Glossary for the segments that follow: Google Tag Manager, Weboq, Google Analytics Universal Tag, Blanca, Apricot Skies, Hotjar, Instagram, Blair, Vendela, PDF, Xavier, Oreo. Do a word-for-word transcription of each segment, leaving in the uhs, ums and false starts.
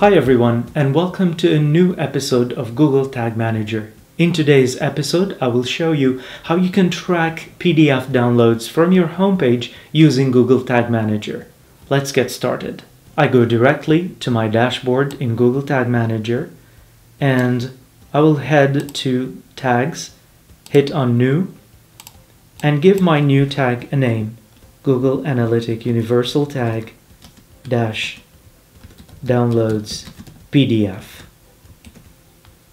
Hi everyone, and welcome to a new episode of Google Tag Manager. In today's episode, I will show you how you can track P D F downloads from your homepage using Google Tag Manager. Let's get started. I go directly to my dashboard in Google Tag Manager, and I will head to Tags, hit on New, and give my new tag a name, Google Analytics Universal Tag dash downloads P D F.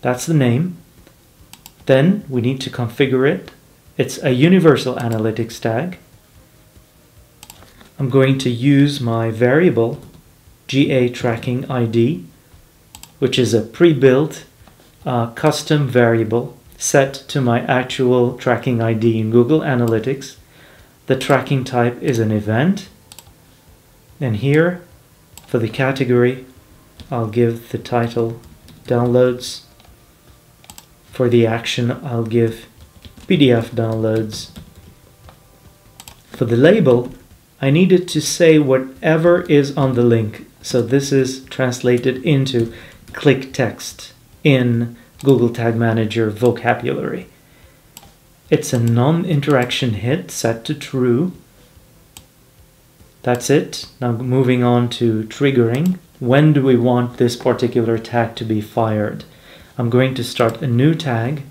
That's the name. Then we need to configure it. It's a universal analytics tag. I'm going to use my variable G A tracking I D, which is a pre-built uh, custom variable set to my actual tracking I D in Google Analytics. The tracking type is an event, and here for the category, I'll give the title Downloads. For the action, I'll give P D F Downloads. For the label, I needed to say whatever is on the link. So this is translated into click text in Google Tag Manager vocabulary. It's a non-interaction hit set to true. That's it. Now moving on to triggering. When do we want this particular tag to be fired? I'm going to start a new tag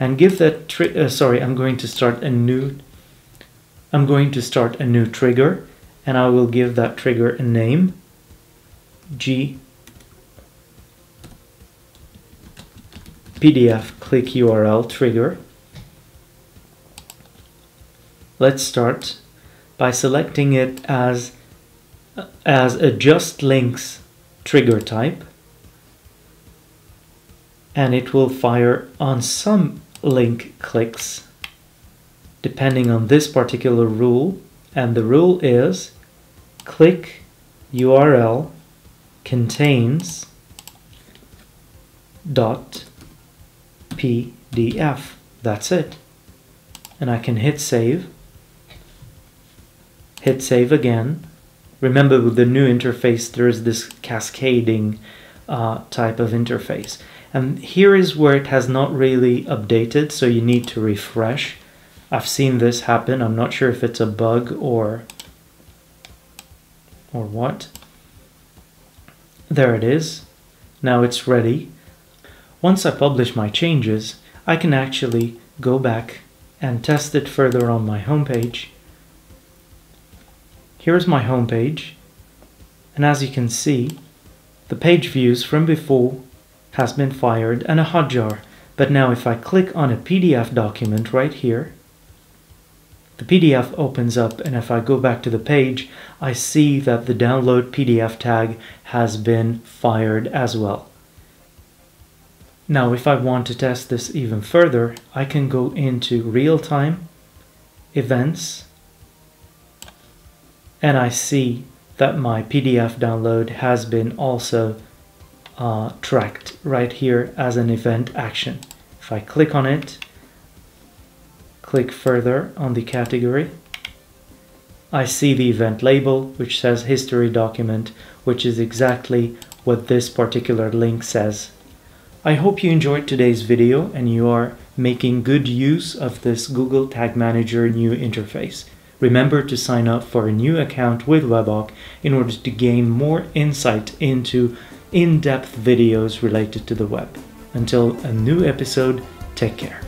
and give that tri- uh, sorry, I'm going to start a new I'm going to start a new trigger, and I will give that trigger a name, G P D F click U R L trigger. Let's start by selecting it as, as a just links trigger type, and it will fire on some link clicks depending on this particular rule, and the rule is click U R L contains dot P D F. That's it, and I can hit save. Hit save again. Remember, with the new interface, there is this cascading uh, type of interface. And here is where it has not really updated, so you need to refresh. I've seen this happen. I'm not sure if it's a bug or, or what. There it is. Now it's ready. Once I publish my changes, I can actually go back and test it further on my homepage. Here's my home page, and as you can see, the page views from before has been fired and a hotjar. But now if I click on a P D F document right here, the P D F opens up, and if I go back to the page, I see that the download P D F tag has been fired as well. Now if I want to test this even further, I can go into real-time, events, and I see that my P D F download has been also uh, tracked right here as an event action. If I click on it, click further on the category, I see the event label, which says history document, which is exactly what this particular link says. I hope you enjoyed today's video and you are making good use of this Google Tag Manager new interface. Remember to sign up for a new account with Weboq in order to gain more insight into in-depth videos related to the web. Until a new episode, take care.